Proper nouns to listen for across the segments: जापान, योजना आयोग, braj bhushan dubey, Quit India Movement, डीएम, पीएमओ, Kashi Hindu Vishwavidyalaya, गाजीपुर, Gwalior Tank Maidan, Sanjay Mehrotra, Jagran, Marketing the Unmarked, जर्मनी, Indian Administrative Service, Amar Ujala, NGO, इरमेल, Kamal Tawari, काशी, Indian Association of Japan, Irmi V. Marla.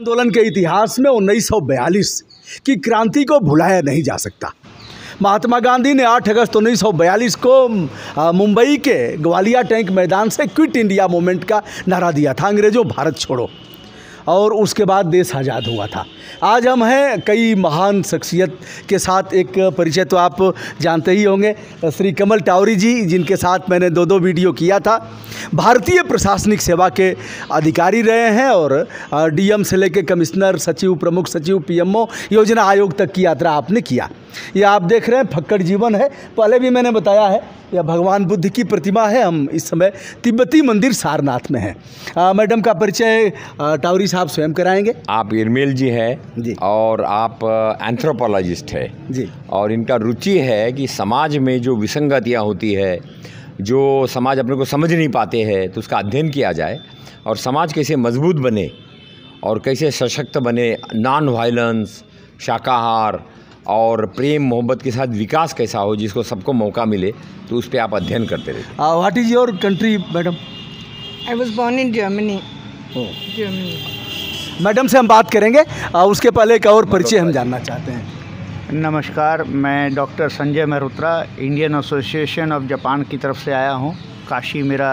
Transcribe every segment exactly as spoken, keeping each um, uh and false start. आंदोलन के इतिहास में उन्नीस सौ बयालीस की क्रांति को भुलाया नहीं जा सकता। महात्मा गांधी ने आठ अगस्त उन्नीस सौ बयालीस को मुंबई के ग्वालियर टैंक मैदान से क्विट इंडिया मूवमेंट का नारा दिया था, अंग्रेजों भारत छोड़ो, और उसके बाद देश आज़ाद हुआ था। आज हम हैं कई महान शख्सियत के साथ। एक परिचय तो आप जानते ही होंगे, श्री कमल टावरी जी, जिनके साथ मैंने दो दो वीडियो किया था। भारतीय प्रशासनिक सेवा के अधिकारी रहे हैं और डीएम से लेकर कमिश्नर, सचिव, प्रमुख सचिव, पीएमओ, योजना आयोग तक की यात्रा आपने किया। ये आप देख रहे हैं फक्कड़ जीवन है, पहले भी मैंने बताया है, यह भगवान बुद्ध की प्रतिमा है। हम इस समय तिब्बती मंदिर सारनाथ में हैं। मैडम का परिचय टावरी साहब स्वयं कराएंगे। आप इरमेल जी हैं जी, और आप एंथ्रोपोलॉजिस्ट है जी, और इनका रुचि है कि समाज में जो विसंगतियाँ होती है, जो समाज अपने को समझ नहीं पाते हैं, तो उसका अध्ययन किया जाए और समाज कैसे मजबूत बने और कैसे सशक्त बने। नॉन वायलेंस, शाकाहार और प्रेम मोहब्बत के साथ विकास कैसा हो, जिसको सबको मौका मिले, तो उस पर आप अध्ययन करते रहे। What is your country madam? I was born in जर्मनी। जर्मनी। Madam से हम बात करेंगे, उसके पहले एक और परिचय हम जानना चाहते हैं। नमस्कार, मैं doctor Sanjay Mehrotra Indian association of जापान की तरफ से आया हूँ। काशी मेरा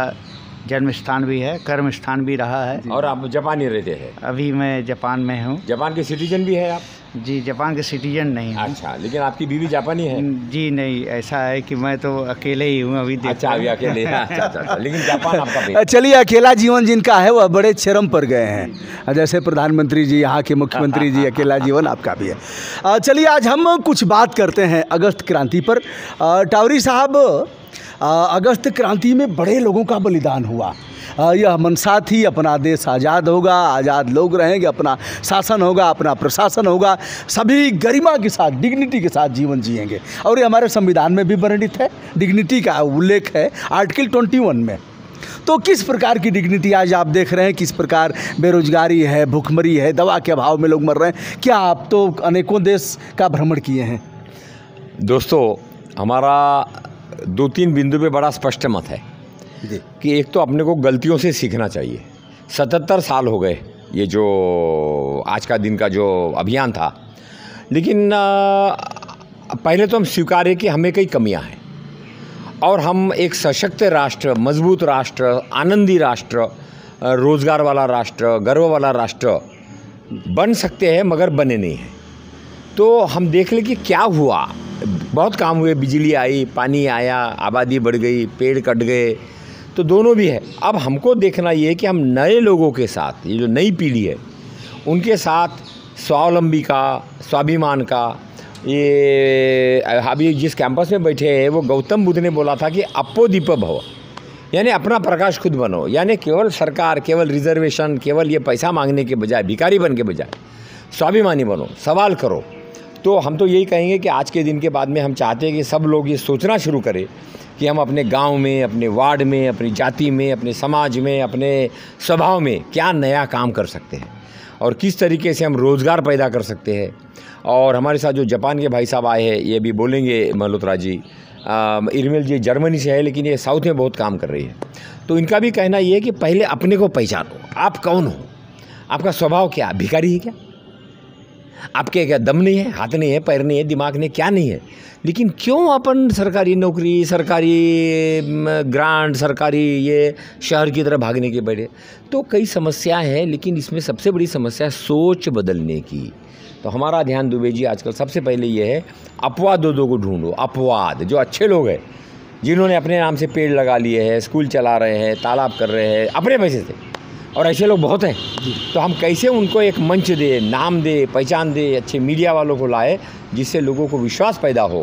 जन्म स्थान भी है, कर्म स्थान भी रहा है। और आप जापान ही रहते हैं? अभी मैं जापान में हूँ। जापान के सिटीजन भी है आप? जी, जापान के सिटीजन नहीं हूं। अच्छा, लेकिन आपकी बीवी जापानी है? जी नहीं, ऐसा है कि मैं तो अकेले ही हूँ अभी। अच्छा, अभी अकेले हैं। अच्छा, अच्छा, अच्छा, लेकिन जापान आपका? चलिए, अकेला जीवन जिनका है वह बड़े चरम पर गए हैं, जैसे प्रधानमंत्री जी, यहाँ के मुख्यमंत्री जी। अकेला जीवन आपका भी है। चलिए, आज हम कुछ बात करते हैं अगस्त क्रांति पर। टावरी साहब, अगस्त क्रांति में बड़े लोगों का बलिदान हुआ। यह मनसा थी अपना देश आज़ाद होगा, आज़ाद लोग रहेंगे, अपना शासन होगा, अपना प्रशासन होगा, सभी गरिमा के साथ, डिग्निटी के साथ जीवन जिएंगे। और ये हमारे संविधान में भी वर्णित है, डिग्निटी का उल्लेख है आर्टिकल इक्कीस में। तो किस प्रकार की डिग्निटी आज आप देख रहे हैं, किस प्रकार बेरोजगारी है, भूखमरी है, दवा के अभाव में लोग मर रहे हैं। क्या आप तो अनेकों देश का भ्रमण किए हैं? दोस्तों, हमारा दो तीन बिंदु पे बड़ा स्पष्ट मत है कि एक तो अपने को गलतियों से सीखना चाहिए। सतहत्तर साल हो गए ये जो आज का दिन का जो अभियान था, लेकिन पहले तो हम स्वीकारें कि हमें कई कमियां हैं और हम एक सशक्त राष्ट्र, मजबूत राष्ट्र, आनंदी राष्ट्र, रोज़गार वाला राष्ट्र, गर्व वाला राष्ट्र बन सकते हैं, मगर बने नहीं हैं। तो हम देख लें कि क्या हुआ। बहुत काम हुए, बिजली आई, पानी आया, आबादी बढ़ गई, पेड़ कट गए, तो दोनों भी है। अब हमको देखना ये है कि हम नए लोगों के साथ, ये जो नई पीढ़ी है, उनके साथ स्वावलंबी का, स्वाभिमान का। ये अभी जिस कैंपस में बैठे हैं, वो गौतम बुद्ध ने बोला था कि अपो दीप भव, यानी अपना प्रकाश खुद बनो। यानी केवल सरकार, केवल रिजर्वेशन, केवल ये पैसा मांगने के बजाय, भिखारी बन के बजाय स्वाभिमानी बनो, सवाल करो। तो हम तो यही कहेंगे कि आज के दिन के बाद में हम चाहते हैं कि सब लोग ये सोचना शुरू करें कि हम अपने गांव में, अपने वार्ड में, अपनी जाति में, अपने समाज में, अपने स्वभाव में क्या नया काम कर सकते हैं और किस तरीके से हम रोज़गार पैदा कर सकते हैं। और हमारे साथ जो जापान के भाई साहब आए हैं, ये भी बोलेंगे मल्होत्रा जी। इरमेल जी जर्मनी से है, लेकिन ये साउथ में बहुत काम कर रही है। तो इनका भी कहना ये है कि पहले अपने को पहचानो, आप कौन हो, आपका स्वभाव क्या, भिखारी है क्या, आपके क्या दम नहीं है, हाथ नहीं है, पैर नहीं है, दिमाग नहीं, क्या नहीं है। लेकिन क्यों अपन सरकारी नौकरी, सरकारी ग्रांट, सरकारी ये शहर की तरह भागने के बैठे। तो कई समस्याएं हैं, लेकिन इसमें सबसे बड़ी समस्या सोच बदलने की। तो हमारा ध्यान दुबे जी आजकल सबसे पहले ये है, अपवादों को ढूंढो। अपवाद जो अच्छे लोग हैं, जिन्होंने अपने नाम से पेड़ लगा लिए हैं, स्कूल चला रहे हैं, तालाब कर रहे हैं अपने पैसे से, और ऐसे लोग बहुत हैं। तो हम कैसे उनको एक मंच दे, नाम दे, पहचान दे, अच्छे मीडिया वालों को लाए, जिससे लोगों को विश्वास पैदा हो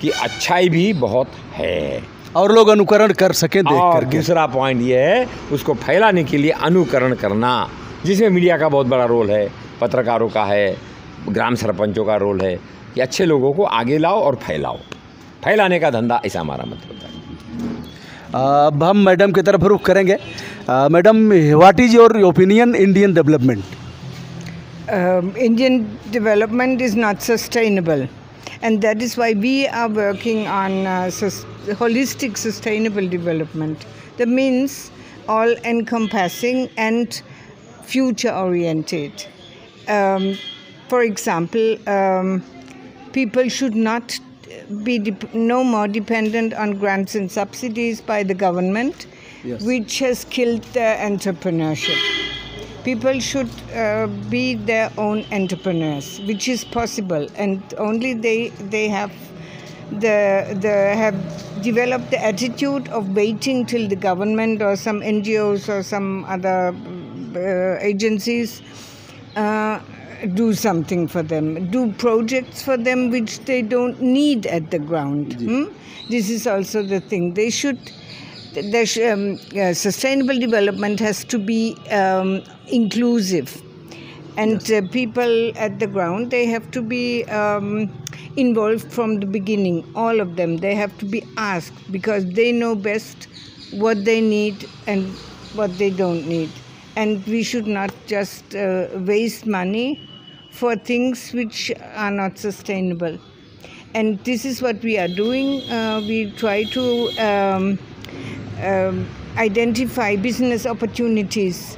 कि अच्छाई भी बहुत है और लोग अनुकरण कर सकें देख कर। दूसरा पॉइंट ये है, उसको फैलाने के लिए अनुकरण करना, जिसमें मीडिया का बहुत बड़ा रोल है, पत्रकारों का है, ग्राम सरपंचों का रोल है, कि अच्छे लोगों को आगे लाओ और फैलाओ। फैलाने का धंधा, ऐसा हमारा मतलब है। अब हम मैडम की तरफ रुख करेंगे। Madam, what is your opinion Indian development? Indian development is not sustainable and that is why we are working on holistic sustainable development, that means all encompassing and future oriented. um, for example, um, people should not be no more dependent on grants and subsidies by the government, yes, which has killed their entrepreneurship. People should uh, be their own entrepreneurs, which is possible, and only they they have the the have developed the attitude of waiting till the government or some N G Os or some other uh, agencies uh, do something for them, do projects for them which they don't need at the ground. Hmm? This is also the thing. They should, there sh um, uh, sustainable development has to be um, inclusive, and yes, uh, people at the ground, they have to be um, involved from the beginning, all of them. They have to be asked because they know best what they need and what they don't need. And we should not just uh, waste money for things which are not sustainable. And this is what we are doing. Uh, we try to um, um, identify business opportunities,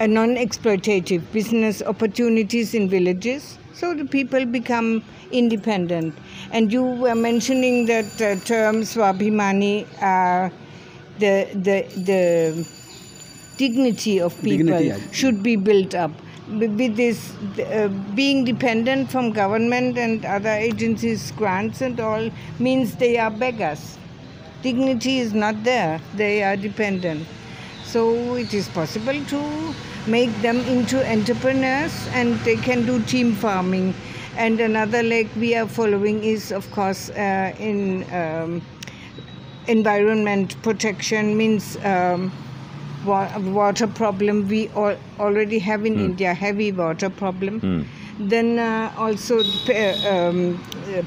uh, non-exploitative business opportunities in villages, so the people become independent. And you were mentioning that uh, term Swabhimani, uh, the, the, the dignity of people dignity, should be built up. With this uh, being dependent from government and other agencies, grants and all, means they are beggars. Dignity is not there. They are dependent. So it is possible to make them into entrepreneurs, and they can do team farming. And another leg we are following is, of course, uh, in um, environment protection, means um, water problem. We all already have in mm. India heavy water problem. Mm. Then uh, also um,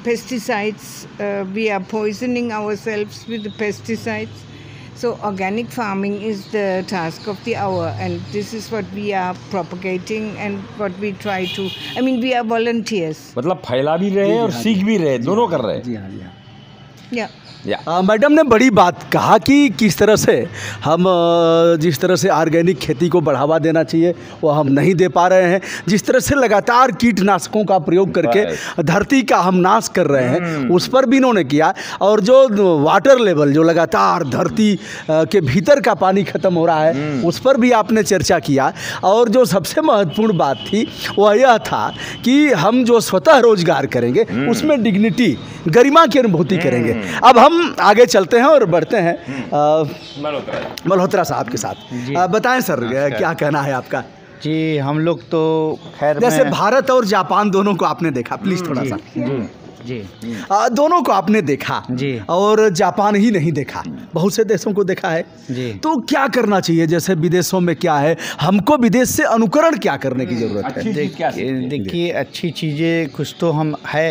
pesticides. Uh, we are poisoning ourselves with the pesticides. So organic farming is the task of the hour, and this is what we are propagating and what we try to. I mean, we are volunteers. मतलब फैला भी रहे और सीख भी रहे, दोनों कर रहे. जी हाँ, जी हाँ. Yeah. आ, मैडम ने बड़ी बात कहा कि किस तरह से हम जिस तरह से ऑर्गेनिक खेती को बढ़ावा देना चाहिए वो हम नहीं दे पा रहे हैं, जिस तरह से लगातार कीटनाशकों का प्रयोग करके धरती का हम नाश कर रहे हैं उस पर भी इन्होंने किया. और जो वाटर लेवल, जो लगातार धरती के भीतर का पानी ख़त्म हो रहा है उस पर भी आपने चर्चा किया. और जो सबसे महत्वपूर्ण बात थी वह यह था कि हम जो स्वतः रोजगार करेंगे उसमें डिग्निटी, गरिमा की अनुभूति करेंगे. अब हम आगे चलते हैं और बढ़ते हैं मल्होत्रा साहब के साथ. आ, बताएं सर, क्या कहना है आपका? जी, हम लोग तो खैर जैसे भारत और जापान दोनों को आपने देखा, प्लीज थोड़ा सा. जी जी, आ, दोनों को आपने देखा जी, और जापान ही नहीं देखा, बहुत से देशों को देखा है जी. तो क्या करना चाहिए, जैसे विदेशों में क्या है, हमको विदेश से अनुकरण क्या करने की जरूरत है? देखिए, अच्छी चीज़ें कुछ तो हम है.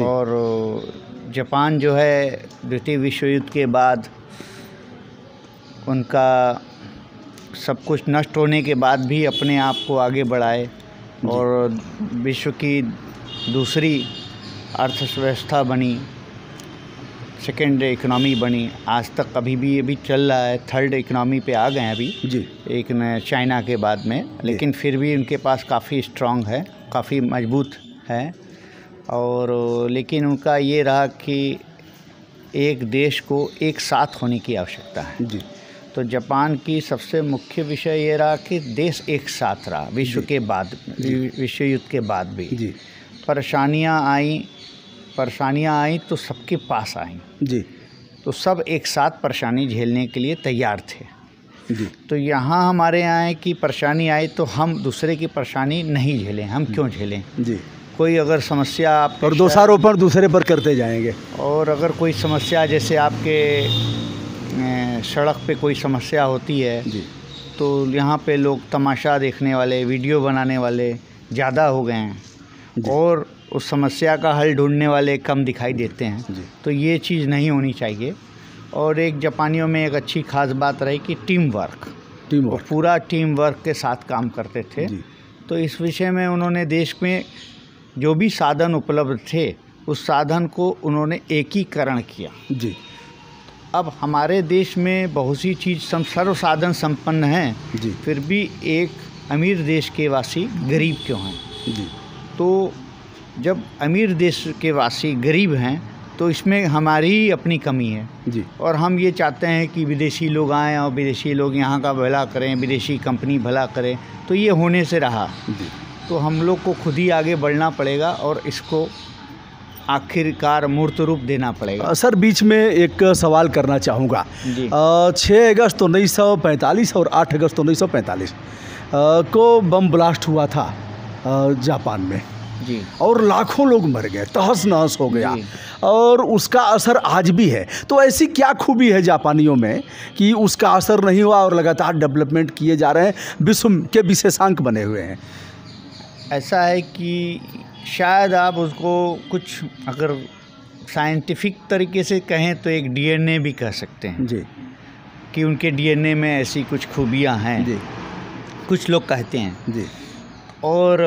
और जापान जो है द्वितीय विश्व युद्ध के बाद उनका सब कुछ नष्ट होने के बाद भी अपने आप को आगे बढ़ाए और विश्व की दूसरी अर्थव्यवस्था बनी, सेकेंड इकनॉमी बनी. आज तक अभी भी ये भी चल रहा है, थर्ड इकनॉमी पे आ गए हैं अभी जी, एक चाइना के बाद में. लेकिन फिर भी उनके पास काफ़ी स्ट्रांग है, काफ़ी मजबूत है. और लेकिन उनका ये रहा कि एक देश को एक साथ होने की आवश्यकता है जी. तो जापान की सबसे मुख्य विषय ये रहा कि देश एक साथ रहा विश्व के बाद, विश्व युद्ध के बाद भी जी. परेशानियां आई, परेशानियां आई तो सबके पास आई जी, तो सब एक साथ परेशानी झेलने के लिए तैयार थे जी. तो यहाँ हमारे यहाँ है कि परेशानी आई तो हम दूसरे की परेशानी नहीं झेलें, हम क्यों झेलें जी. कोई अगर समस्या आप और दोषारोपण दूसरे पर करते जाएंगे, और अगर कोई समस्या जैसे आपके सड़क पे कोई समस्या होती है जी, तो यहाँ पे लोग तमाशा देखने वाले, वीडियो बनाने वाले ज़्यादा हो गए हैं और उस समस्या का हल ढूंढने वाले कम दिखाई देते हैं. तो ये चीज़ नहीं होनी चाहिए. और एक जापानियों में एक अच्छी खास बात रही कि टीम वर्क, टीम वर्क पूरा टीम वर्क के साथ काम करते थे. तो इस विषय में उन्होंने देश में जो भी साधन उपलब्ध थे उस साधन को उन्होंने एकीकरण किया जी. अब हमारे देश में बहुत सी चीज़ सम सर्व साधन संपन्न हैं, फिर भी एक अमीर देश के वासी गरीब क्यों हैं? जी। तो जब अमीर देश के वासी गरीब हैं तो इसमें हमारी ही अपनी कमी है जी। और हम ये चाहते हैं कि विदेशी लोग आएँ और विदेशी लोग यहाँ का भला करें, विदेशी कंपनी भला करें, तो ये होने से रहा। तो हम लोग को खुद ही आगे बढ़ना पड़ेगा और इसको आखिरकार मूर्त रूप देना पड़ेगा। सर, बीच में एक सवाल करना चाहूँगा। छः अगस्त उन्नीस सौ पैंतालीस और आठ अगस्त उन्नीस सौ पैंतालीस को बम ब्लास्ट हुआ था जापान में जी, और लाखों लोग मर गए, तहस नहस हो गया, और उसका असर आज भी है। तो ऐसी क्या खूबी है जापानियों में कि उसका असर नहीं हुआ और लगातार डेवलपमेंट किए जा रहे हैं, विश्व के विशेषांक बने हुए हैं? ऐसा है कि शायद आप उसको कुछ अगर साइंटिफिक तरीके से कहें तो एक डीएनए भी कह सकते हैं जी, कि उनके डीएनए में ऐसी कुछ खूबियाँ हैं जी, कुछ लोग कहते हैं जी। और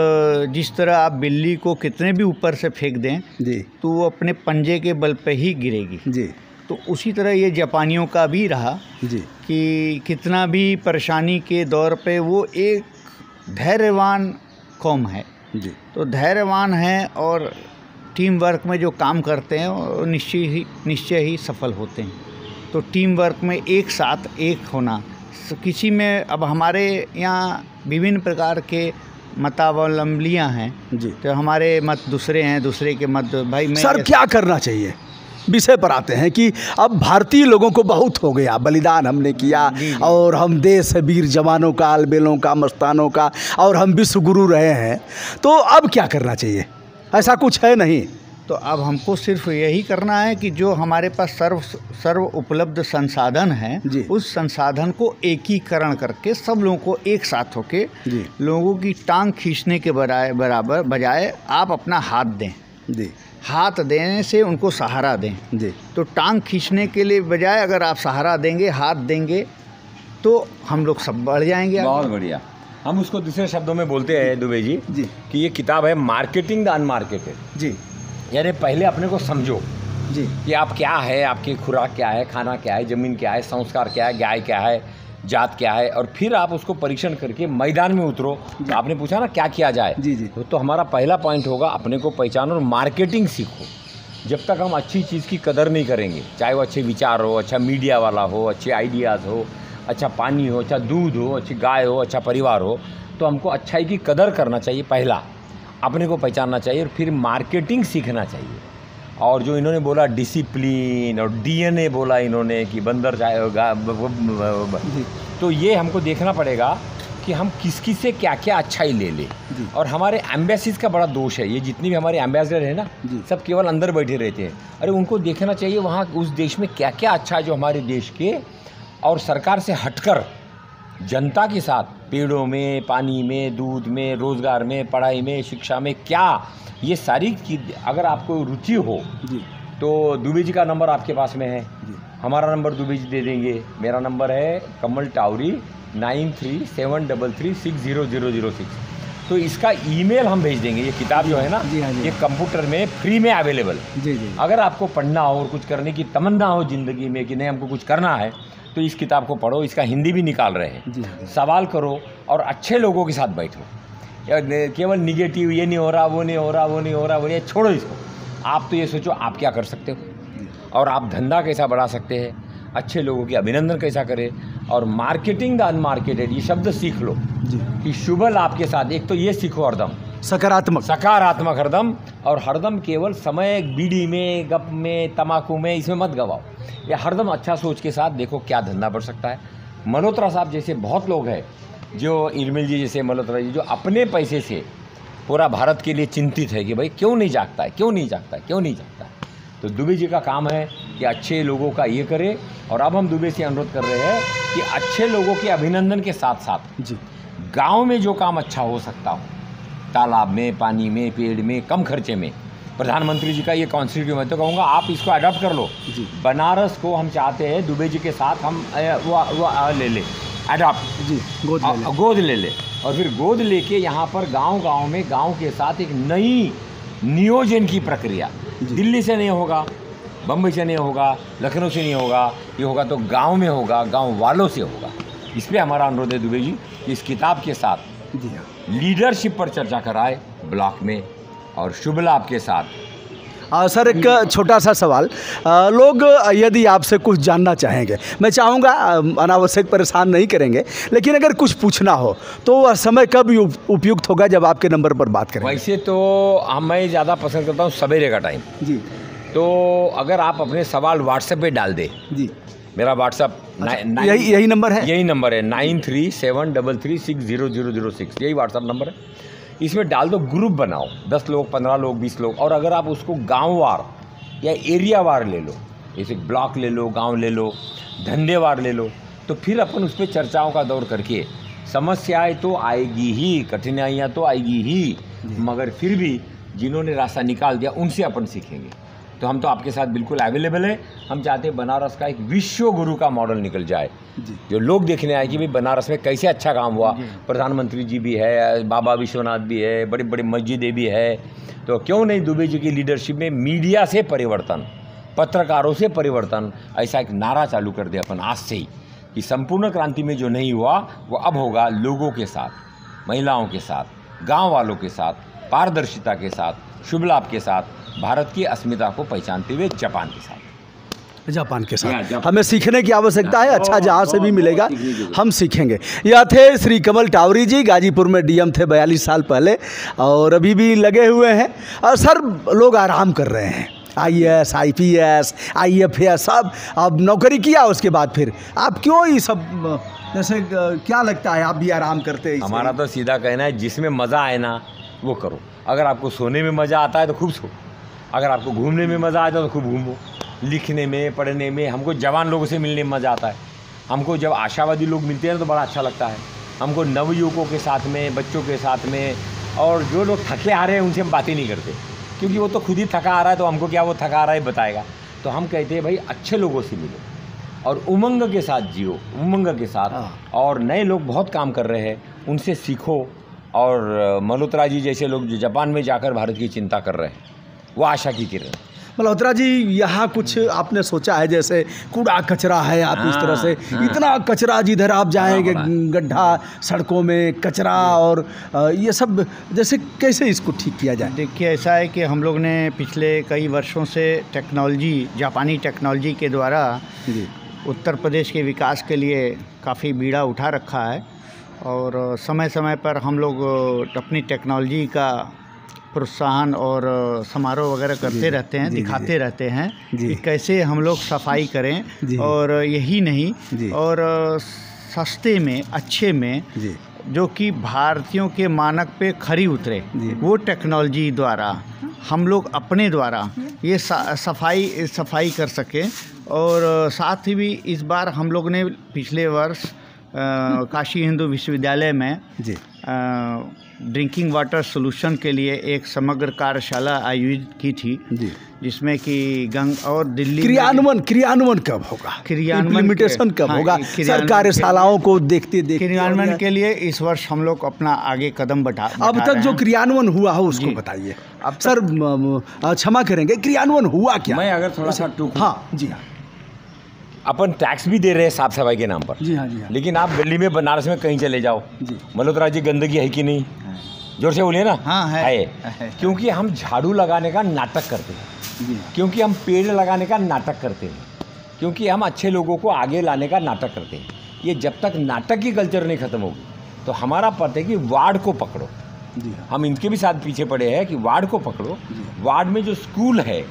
जिस तरह आप बिल्ली को कितने भी ऊपर से फेंक दें जी, तो वो अपने पंजे के बल पे ही गिरेगी जी। तो उसी तरह ये जापानियों का भी रहा जी, कि कितना भी परेशानी के दौर पे वो एक धैर्यवान कौम है जी। तो धैर्यवान हैं और टीम वर्क में जो काम करते हैं वो निश्चय ही निश्चय ही सफल होते हैं। तो टीम वर्क में एक साथ एक होना किसी में, अब हमारे यहाँ विभिन्न प्रकार के मतावलंबियाँ हैं जी, तो हमारे मत दूसरे हैं, दूसरे के मत भाई मैं। सर, क्या करना चाहिए? विषय पर आते हैं कि अब भारतीय लोगों को बहुत हो गया, बलिदान हमने किया और हम देश वीर जवानों का, आलबेलों का, मस्तानों का, और हम विश्व गुरु रहे हैं, तो अब क्या करना चाहिए? ऐसा कुछ है नहीं। तो अब हमको सिर्फ यही करना है कि जो हमारे पास सर्व सर्व उपलब्ध संसाधन हैं, उस संसाधन को एकीकरण करके सब लोगों को एक साथ होके लोगों की टांग खींचने के बराए बराबर बजाय आप अपना हाथ दें जी। हाथ देने से उनको सहारा दें जी। तो टांग खींचने के लिए बजाय अगर आप सहारा देंगे, हाथ देंगे, तो हम लोग सब बढ़ जाएंगे। बहुत बढ़िया। हम उसको दूसरे शब्दों में बोलते हैं दुबे जी जी कि ये किताब है मार्केटिंग द अनमार्केटेड जी। यानी पहले अपने को समझो जी कि आप क्या है, आपकी खुराक क्या है, खाना क्या है, ज़मीन क्या है, संस्कार क्या है, गाय क्या है, जात क्या है, और फिर आप उसको परीक्षण करके मैदान में उतरो। आपने पूछा ना क्या किया जाए जी जी, तो हमारा पहला पॉइंट होगा अपने को पहचानो और मार्केटिंग सीखो। जब तक हम अच्छी चीज़ की कदर नहीं करेंगे, चाहे वो अच्छे विचार हो, अच्छा मीडिया वाला हो, अच्छे आइडियाज़ हो, अच्छा पानी हो, अच्छा दूध हो, अच्छी गाय हो, अच्छा परिवार हो, तो हमको अच्छाई की कदर करना चाहिए। पहला अपने को पहचानना चाहिए और फिर मार्केटिंग सीखना चाहिए। और जो इन्होंने बोला डिसिप्लिन और डीएनए बोला इन्होंने कि बंदर जाए, तो ये हमको देखना पड़ेगा कि हम किस किस से क्या क्या अच्छाई ले लें। और हमारे एम्बेसीज का बड़ा दोष है, ये जितनी भी हमारे एम्बेसडर है ना, सब केवल अंदर बैठे रहते हैं। अरे उनको देखना चाहिए वहाँ उस देश में क्या क्या अच्छा है जो हमारे देश के और सरकार से हटकर जनता के साथ पेड़ों में, पानी में, दूध में, रोज़गार में, पढ़ाई में, शिक्षा में, क्या ये सारी चीज अगर आपको रुचि हो जी। तो दुबे जी का नंबर आपके पास में है जी। हमारा नंबर दुबे जी दे देंगे। मेरा नंबर है Kamal Tawari nine three seven double three six zero zero zero six. तो इसका ईमेल हम भेज देंगे। ये किताब जो है ना जी, हाँ जी, ये कंप्यूटर में फ्री में अवेलेबल जी जी। अगर आपको पढ़ना हो और कुछ करने की तमन्ना हो ज़िंदगी में कि नहीं हमको कुछ करना है, तो इस किताब को पढ़ो। इसका हिंदी भी निकाल रहे हैं। सवाल करो और अच्छे लोगों के साथ बैठो। केवल निगेटिव, ये नहीं हो रहा, वो नहीं हो रहा, वो नहीं हो रहा, वो ये छोड़ो इसको। आप तो ये सोचो आप क्या कर सकते हो और आप धंधा कैसा बढ़ा सकते हैं, अच्छे लोगों की अभिनंदन कैसा करें। और मार्केटिंग द अनमार्केटेड ये शब्द सीख लो कि शुभ लाभ के साथ। एक तो ये सीखो हरदम सकारात्मक, सकारात्मक हरदम, और हरदम केवल समय बीड़ी में, गप में, तम्बाकू में, इसमें मत गवाओ। ये हरदम अच्छा सोच के साथ देखो क्या धंधा बढ़ सकता है। मल्होत्रा साहब जैसे बहुत लोग हैं, जो इरमिल जी जैसे, मल्होत्रा जी, जो अपने पैसे से पूरा भारत के लिए चिंतित है कि भाई क्यों नहीं जागता है, क्यों नहीं जागता है, क्यों नहीं जागता है। तो दुबे जी का काम है कि अच्छे लोगों का ये करे। और अब हम दुबे से अनुरोध कर रहे हैं कि अच्छे लोगों के अभिनंदन के साथ साथ जी गाँव में जो काम अच्छा हो सकता हो, तालाब में, पानी में, पेड़ में, कम खर्चे में, प्रधानमंत्री जी का ये कॉन्स्टिट्यूट है, तो कहूँगा आप इसको अडॉप्ट कर लो। बनारस को हम चाहते हैं दुबे जी के साथ हम वो, वो ले ले अडॉप्ट जी, गोद ले ले। गोद ले ले और फिर गोद लेके यहाँ पर गांव गांव में गांव के साथ एक नई नियोजन की प्रक्रिया। दिल्ली से नहीं होगा, बम्बई से नहीं होगा, लखनऊ से नहीं होगा, ये होगा तो गांव में होगा, गांव वालों से होगा। इस पर हमारा अनुरोध है दुबे जी, इस किताब के साथ। जी हाँ। लीडरशिप पर चर्चा कराए ब्लॉक में, और शुभ लाभ के साथ। आ, सर एक छोटा सा सवाल, आ, लोग यदि आपसे कुछ जानना चाहेंगे, मैं चाहूँगा अनावश्यक परेशान नहीं करेंगे, लेकिन अगर कुछ पूछना हो तो वह समय कब उपयुक्त होगा जब आपके नंबर पर बात करें? वैसे तो मैं ज़्यादा पसंद करता हूँ सवेरे का टाइम जी, तो अगर आप अपने सवाल व्हाट्सएप पे डाल दें जी। मेरा व्हाट्सएप अच्छा, यही यही नंबर है यही नंबर है nine three seven double three six zero zero zero six यही व्हाट्सएप नंबर है। इसमें डाल दो, ग्रुप बनाओ, दस लोग पंद्रह लोग बीस लोग, और अगर आप उसको गांववार या एरियावार ले लो, जैसे ब्लॉक ले लो, गांव ले लो, धंधेवार ले लो, तो फिर अपन उस पर चर्चाओं का दौर करके, समस्याएं तो आएगी ही, कठिनाइयाँ तो आएगी ही, मगर फिर भी जिन्होंने रास्ता निकाल दिया उनसे अपन सीखेंगे। तो हम तो आपके साथ बिल्कुल अवेलेबल है। हम चाहते हैं बनारस का एक विश्व गुरु का मॉडल निकल जाए, जो लोग देखने आए कि भाई बनारस में कैसे अच्छा काम हुआ। प्रधानमंत्री जी भी है, बाबा विश्वनाथ भी है, बड़ी बड़ी मस्जिदें भी है, तो क्यों नहीं दुबे जी की लीडरशिप में मीडिया से परिवर्तन, पत्रकारों से परिवर्तन, ऐसा एक नारा चालू कर दे अपन आज से ही कि संपूर्ण क्रांति में जो नहीं हुआ वो अब होगा, लोगों के साथ, महिलाओं के साथ, गाँव वालों के साथ, पारदर्शिता के साथ, शुभ लाभ के साथ, भारत की अस्मिता को पहचानते हुए जापान के साथ जापान के साथ जापान। हमें सीखने की आवश्यकता है, अच्छा जहाँ से भी मिलेगा हम सीखेंगे। यह थे श्री कमल टावरी जी, गाजीपुर में डीएम थे बयालीस साल पहले, और अभी भी लगे हुए हैं। और सर लोग आराम कर रहे हैं, आईएएस, आईपीएस, आईएफएस सब, अब नौकरी किया उसके बाद फिर आप क्यों ये सब, जैसे क्या लगता है आप भी आराम करते हैं? हमारा तो सीधा कहना है, जिसमें मज़ा आए ना वो करो। अगर आपको सोने में मज़ा आता है तो खूब सो, अगर आपको घूमने में मज़ा आता है तो खूब घूमो, लिखने में, पढ़ने में। हमको जवान लोगों से मिलने में मज़ा आता है, हमको जब आशावादी लोग मिलते हैं तो बड़ा अच्छा लगता है, हमको नवयुवकों के साथ में, बच्चों के साथ में, और जो लोग थके आ रहे हैं उनसे हम बातें नहीं करते, क्योंकि वो तो खुद ही थका आ रहा है, तो हमको क्या वो थका आ रहा है बताएगा। तो हम कहते हैं भाई अच्छे लोगों से मिलो और उमंग के साथ जियो, उमंग के साथ। और नए लोग बहुत काम कर रहे हैं, उनसे सीखो। और मल्होत्रा जी जैसे लोग जो जापान में जाकर भारत की चिंता कर रहे हैं, वो आशा की किरण। मल्होत्रा जी, यहाँ कुछ आपने सोचा है? जैसे कूड़ा कचरा है, आप इस तरह से इतना कचरा, जिधर आप जाएंगे गड्ढा, सड़कों में कचरा, और ये सब, जैसे कैसे इसको ठीक किया जाए? देखिए, ऐसा है कि हम लोग ने पिछले कई वर्षों से टेक्नोलॉजी, जापानी टेक्नोलॉजी के द्वारा उत्तर प्रदेश के विकास के लिए काफ़ी बीड़ा उठा रखा है, और समय समय पर हम लोग अपनी टेक्नोलॉजी का प्रोत्साहन और समारोह वगैरह करते रहते हैं, दिखाते रहते हैं कि कैसे हम लोग सफाई करें, और यही नहीं और सस्ते में, अच्छे में, जो कि भारतीयों के मानक पे खरी उतरे, वो टेक्नोलॉजी द्वारा हम लोग अपने द्वारा ये सफाई सफाई कर सकें। और साथ ही भी इस बार हम लोग ने पिछले वर्ष आ, काशी हिंदू विश्वविद्यालय में जी ड्रिंकिंग वाटर सोल्यूशन के लिए एक समग्र कार्यशाला आयोजित की थी जी, जिसमें कि गंग और दिल्ली क्रियान्वयन क्रियान्वयन कब होगा, क्रियान्वयन इम्प्लीमेंटेशन कब होगा, सर कार्यशालाओं को देखते देखते क्रियान्वयन के लिए इस वर्ष हम लोग अपना आगे कदम बढ़ा अब तक जो क्रियान्वयन हुआ हो उसको बताइए। अब सर क्षमा करेंगे, क्रियान्वयन हुआ क्या? मैं अगर थोड़ा सा टूक, हाँ जी हाँ, अपन टैक्स भी दे रहे हैं साफ सफाई के नाम पर जी हाँ जी हाँ। लेकिन आप दिल्ली में, बनारस में कहीं चले जाओ, मल्होत्रा जी गंदगी है कि नहीं? जोर से बोलिए ना। हाँ है, है।, है। क्योंकि हम झाड़ू लगाने का नाटक करते हैं जी, क्योंकि हम पेड़ लगाने का नाटक करते हैं, क्योंकि हम अच्छे लोगों को आगे लाने का नाटक करते हैं। ये जब तक नाटक की कल्चर नहीं ख़त्म होगी, तो हमारा पता है कि वार्ड को पकड़ो जी, हम इनके भी साथ पीछे पड़े हैं कि वार्ड को पकड़ो, वार्ड में जो स्कूल है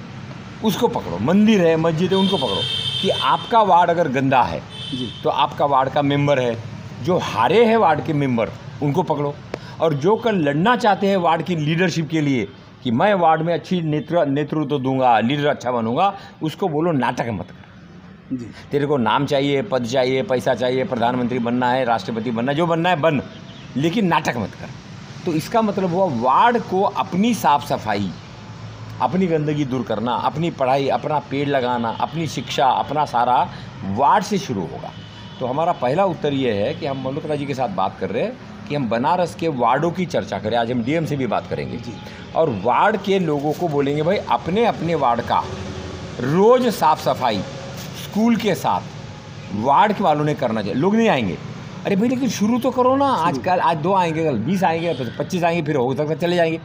उसको पकड़ो, मंदिर है, मस्जिद है, उनको पकड़ो कि आपका वार्ड अगर गंदा है तो आपका वार्ड का मेंबर है, जो हारे हैं वार्ड के मेंबर उनको पकड़ो, और जो कल लड़ना चाहते हैं वार्ड की लीडरशिप के लिए कि मैं वार्ड में अच्छी नेतृत्व नेतृत्व तो दूंगा, लीडर अच्छा बनूंगा, उसको बोलो नाटक मत कर जी। तेरे को नाम चाहिए, पद चाहिए, पैसा चाहिए, प्रधानमंत्री बनना है, राष्ट्रपति बनना है, जो बनना है बन, लेकिन नाटक मत कर। तो इसका मतलब हुआ वार्ड को अपनी साफ सफाई, अपनी गंदगी दूर करना, अपनी पढ़ाई, अपना पेड़ लगाना, अपनी शिक्षा, अपना सारा वार्ड से शुरू होगा। तो हमारा पहला उत्तर ये है कि हम मल्होत्रा जी के साथ बात कर रहे हैं कि हम बनारस के वार्डों की चर्चा करें, आज हम डीएम से भी बात करेंगे जी, और वार्ड के लोगों को बोलेंगे भाई अपने अपने वार्ड का रोज़ साफ सफाई स्कूल के साथ वार्ड के वालों ने करना चाहिए। लोग नहीं आएंगे अरे भाई लेकिन शुरू तो करो ना, आज कल आज दो आएंगे, कल बीस आएंगे, पच्चीस आएंगे, फिर हो सकता चले जाएंगे।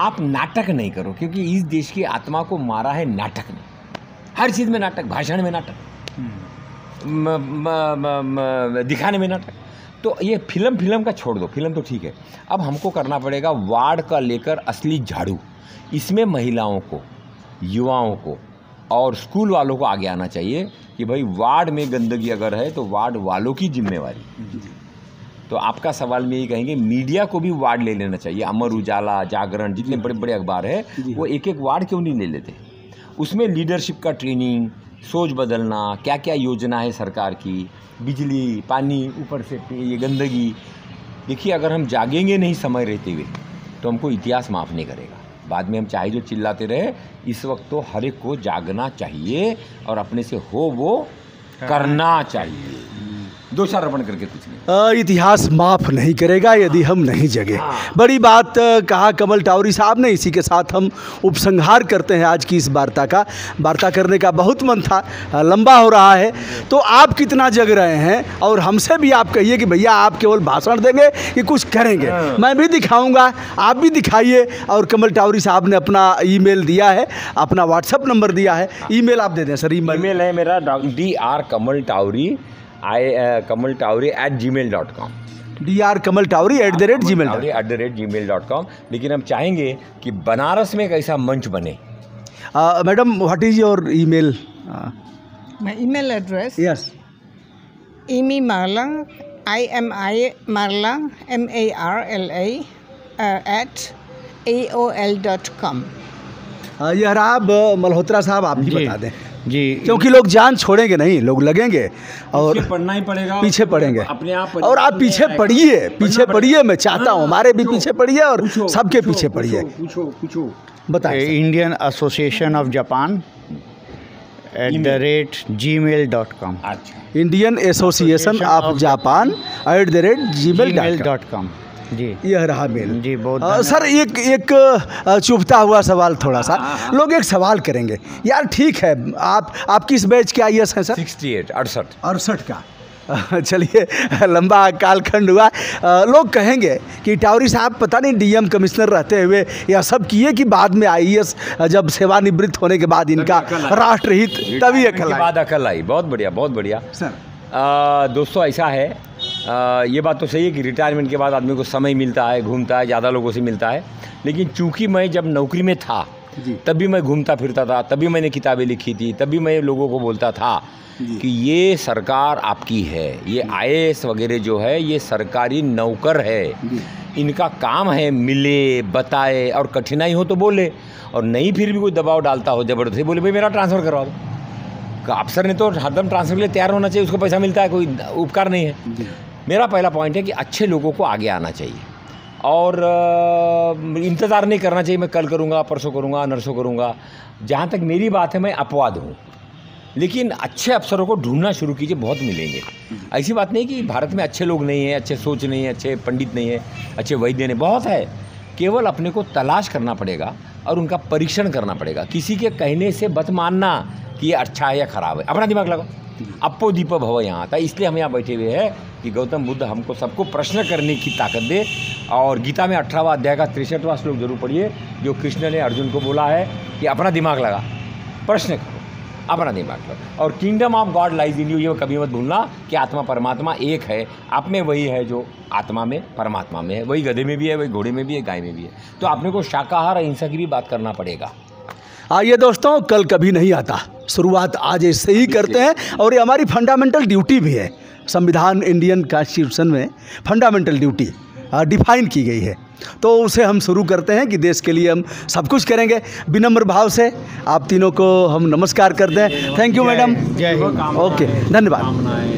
आप नाटक नहीं करो, क्योंकि इस देश की आत्मा को मारा है नाटक ने, हर चीज़ में नाटक, भाषण में नाटक, म, म, म, म, दिखाने में नाटक। तो ये फिल्म फिल्म का छोड़ दो, फिल्म तो ठीक है, अब हमको करना पड़ेगा वार्ड का लेकर असली झाड़ू। इसमें महिलाओं को, युवाओं को और स्कूल वालों को आगे आना चाहिए कि भाई वार्ड में गंदगी अगर है तो वार्ड वालों की जिम्मेवारी। तो आपका सवाल में यही कहेंगे मीडिया को भी वार्ड ले लेना चाहिए। अमर उजाला, जागरण, जितने बड़े बड़े अखबार है वो एक एक वार्ड क्यों नहीं ले लेते? उसमें लीडरशिप का ट्रेनिंग, सोच बदलना, क्या क्या योजना है सरकार की, बिजली, पानी, ऊपर से ये गंदगी। देखिए अगर हम जागेंगे नहीं समय रहते हुए तो हमको इतिहास माफ़ नहीं करेगा। बाद में हम चाहे जो चिल्लाते रहे, इस वक्त तो हर एक को जागना चाहिए और अपने से हो वो करना चाहिए। दोषारोपण करके कुछ नहीं, इतिहास माफ़ नहीं करेगा यदि हम नहीं जगे। बड़ी बात कहा कमल टावरी साहब ने। इसी के साथ हम उपसंहार करते हैं आज की इस वार्ता का। वार्ता करने का बहुत मन था, लंबा हो रहा है। तो आप कितना जग रहे हैं, और हमसे भी आप कहिए कि भैया आप केवल भाषण देंगे कि कुछ करेंगे? मैं भी दिखाऊँगा, आप भी दिखाइए। और कमल टावरी साहब ने अपना ईमेल दिया है, अपना व्हाट्सएप नंबर दिया है। ईमेल आप दे दें सर। ईमेल है मेरा D R Kamal Tawari I Kamal Tawari at Gmail dot com D R Kamal Tawari at the rate Gmail at the rate Gmail dot com लेकिन हम चाहेंगे कि बनारस में एक ऐसा मंच बने। Madam, what is your email? My email address? Yes, Imi Marla, I am I Marla, M A R L A at A O L dot com. यह रहा। मल्होत्रा साहब आप ही बता दें जी, क्योंकि लोग जान छोड़ेंगे नहीं, लोग लगेंगे और पढ़ना ही पड़ेगा, पीछे पड़ेंगे अपने आप। और आप पीछे पढ़िए, पीछे पढ़िए। मैं चाहता हूँ हमारे भी पीछे पढ़िए और सबके पीछे पढ़िए। पूछो पूछो बताइए। Indian association of जापान at the rate Gmail dot com. अच्छा, Indian association of जापान at the rate Gmail dot com जी, यह रहा मेल जी। बहुत सर, एक एक चुभता हुआ सवाल थोड़ा सा। आ, आ, लोग एक सवाल करेंगे यार, ठीक है आप आप किस बैच के आई एस हैं सर? अड़सठ अड़सठ अड़सठ का। चलिए, लंबा कालखंड हुआ। आ, लोग कहेंगे कि टावरी साहब पता नहीं डीएम कमिश्नर रहते हुए यह सब किए कि बाद में आईएएस जब सेवानिवृत्त होने के बाद इनका राष्ट्रहित तभी अकल आई। बाद अकल आई। बहुत बढ़िया, बहुत बढ़िया सर। दोस्तों ऐसा है, आ, ये बात तो सही है कि रिटायरमेंट के बाद आदमी को समय मिलता है, घूमता है, ज़्यादा लोगों से मिलता है। लेकिन चूंकि मैं जब नौकरी में था तब भी मैं घूमता फिरता था, तभी मैंने किताबें लिखी थी, तभी मैं लोगों को बोलता था कि ये सरकार आपकी है, ये आईएएस वगैरह जो है ये सरकारी नौकर है, इनका काम है मिले, बताए और कठिनाई हो तो बोले, और नहीं फिर भी कोई दबाव डालता हो ज़बरदस्ती, बोले भाई मेरा ट्रांसफ़र करवा दो। अफसर ने तो हरदम ट्रांसफ़र के लिए तैयार होना चाहिए, उसको पैसा मिलता है, कोई उपकार नहीं है। मेरा पहला पॉइंट है कि अच्छे लोगों को आगे आना चाहिए और इंतज़ार नहीं करना चाहिए मैं कल करूँगा, परसों करूँगा, नरसों करूँगा। जहाँ तक मेरी बात है मैं अपवाद हूँ, लेकिन अच्छे अफसरों को ढूंढना शुरू कीजिए, बहुत मिलेंगे। ऐसी बात नहीं कि भारत में अच्छे लोग नहीं हैं, अच्छे सोच नहीं है, अच्छे पंडित नहीं है, अच्छे वैद्य नहीं, बहुत है। केवल अपने को तलाश करना पड़ेगा और उनका परीक्षण करना पड़ेगा। किसी के कहने से मत मानना कि ये अच्छा है या ख़राब है, अपना दिमाग लगाओ। अपो दीपो भव यहाँ आता है, इसलिए हम यहाँ बैठे हुए हैं कि गौतम बुद्ध हमको सबको प्रश्न करने की ताकत दे। और गीता में अठारहवां अध्याय का तिरसठवां श्लोक जरूर पढ़िए, जो कृष्ण ने अर्जुन को बोला है कि अपना दिमाग लगा, प्रश्न करो, अपना दिमाग लगा। और kingdom of God lies in you, ये कभी मत भूलना कि आत्मा परमात्मा एक है। आप में वही है जो आत्मा में परमात्मा में है, वही गधे में भी है, वही घोड़े में भी है, गाय में भी है। तो आपने को शाकाहार और हिंसा की भी बात करना पड़ेगा। आइए दोस्तों, कल कभी नहीं आता, शुरुआत आज इससे ही करते हैं। और ये हमारी फंडामेंटल ड्यूटी भी है। संविधान, इंडियन कॉन्स्टिट्यूशन में फंडामेंटल ड्यूटी डिफाइन की गई है, तो उसे हम शुरू करते हैं कि देश के लिए हम सब कुछ करेंगे। विनम्र भाव से आप तीनों को हम नमस्कार करते हैं। थैंक यू मैडम, ओके, धन्यवाद।